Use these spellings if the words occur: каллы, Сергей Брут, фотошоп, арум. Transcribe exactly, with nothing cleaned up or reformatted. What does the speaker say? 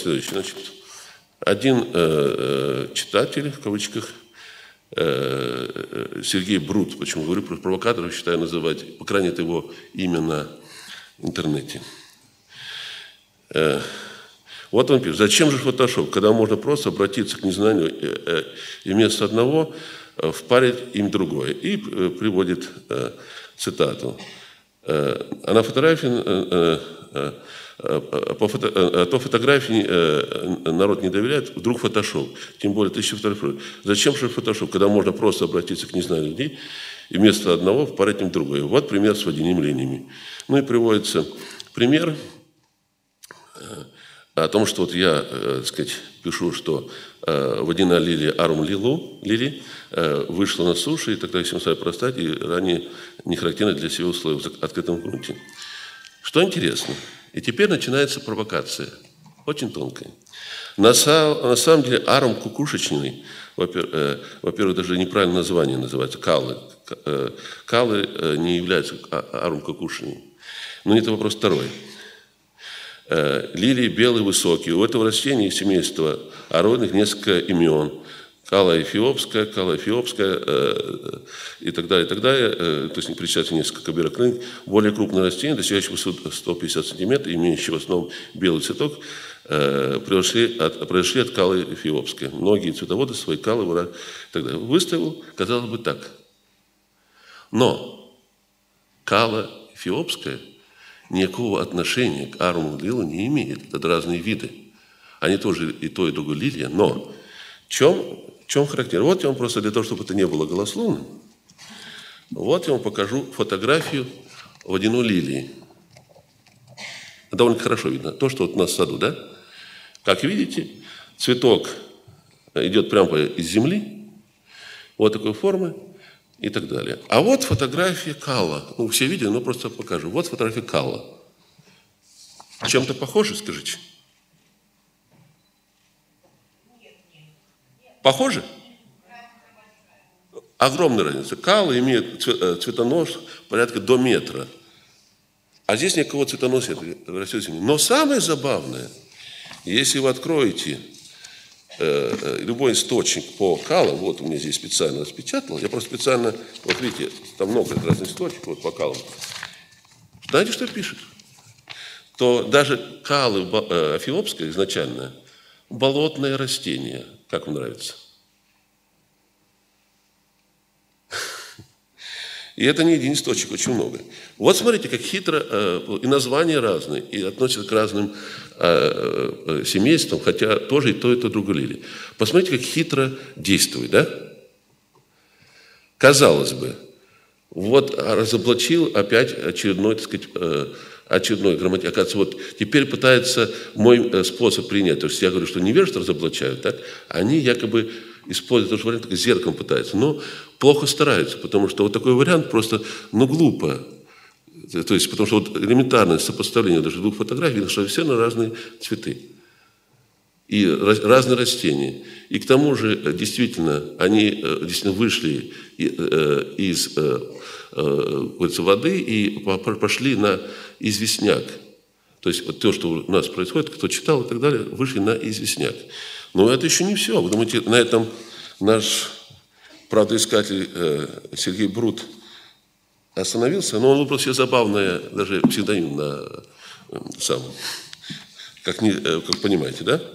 Следующее. Значит, один э, читатель, в кавычках, э, Сергей Брут, почему говорю про провокаторов, считаю называть, по крайней мере, его имя на интернете. Э, вот он пишет. Зачем же фотошоп, когда можно просто обратиться к незнанию э, э, и вместо одного э, впарить им другое? И э, приводит э, цитату. Э, а на фотографии... Э, э, По фото, а то фотографии народ не доверяет, вдруг фотошоп, тем более тысячи фотографий. Зачем же фотошоп, когда можно просто обратиться к незнанию людей и вместо одного впарить им другое? Вот пример с водяными линиями. Ну и приводится пример о том, что вот я, так сказать, пишу, что водяная лилия Арум Лилу лили вышла на сушу и тогда всем стали простать, и ранее не характерно для себя условий в открытом грунте. Что интересно. И теперь начинается провокация, очень тонкая. На, са, на самом деле арум кукушечный, во-первых, э, во-первых, даже неправильное название называется, калы. Э, калы э, не являются арум кукушечными. Но это вопрос второй. Э, лилии белые высокие. У этого растения семейства ароидных несколько имен. Кала эфиопская, кала эфиопская э, и так далее, и так далее. Э, то есть перечисляется несколько бирокрын. Более крупное растение, достигающее высоты сто пятьдесят сантиметров, имеющее в основном белый цветок, э, произошли, от, произошли от калы эфиопской. Многие цветоводы свои калы выращивают и так далее. Выставил, казалось бы, так. Но кала эфиопская никакого отношения к аруму лилу не имеет. Это разные виды. Они тоже и то, и другое лилия, но в чем... В чем характер? Вот я вам просто для того, чтобы это не было голословным, вот я вам покажу фотографию водяной лилии. Довольно хорошо видно. То, что вот у нас в саду, да? Как видите, цветок идет прямо из земли, вот такой формы и так далее. А вот фотография кала. Ну, все видели, но просто покажу. Вот фотография кала. Чем-то похоже, скажите? Похоже? Огромная разница. Калы имеют цветонос порядка до метра. А здесь никакого цветоноса растет. Но самое забавное, если вы откроете э, любой источник по калам, вот у меня здесь специально распечатал, я просто специально, вот видите, там много разных источников вот по калам. Знаете, что пишет? То даже калы эфиопская изначально болотное растение. Как вам нравится? И это не один источник, очень много. Вот смотрите, как хитро, и названия разные, и относятся к разным семействам, хотя тоже и то, и то друг лили. Посмотрите, как хитро действует, да? Казалось бы, вот разоблачил опять очередной, так сказать, очередной грамоте. Оказывается, вот теперь пытается мой способ принять. То есть я говорю, что невежество разоблачают, так? Они якобы используют этот вариант, как зеркалом пытаются. Но плохо стараются, потому что вот такой вариант просто, ну, глупо. То есть, потому что вот элементарное сопоставление даже двух фотографий, что все на разные цветы и разные растения. И к тому же, действительно, они действительно вышли из воды и пошли на известняк. То есть вот то, что у нас происходит, кто читал и так далее, вышли на известняк. Но это еще не все. Вы думаете, на этом наш правдоискатель Сергей Брут остановился? Но он выбрал себе забавное, даже псевдоним на самом, как, не, как понимаете, да?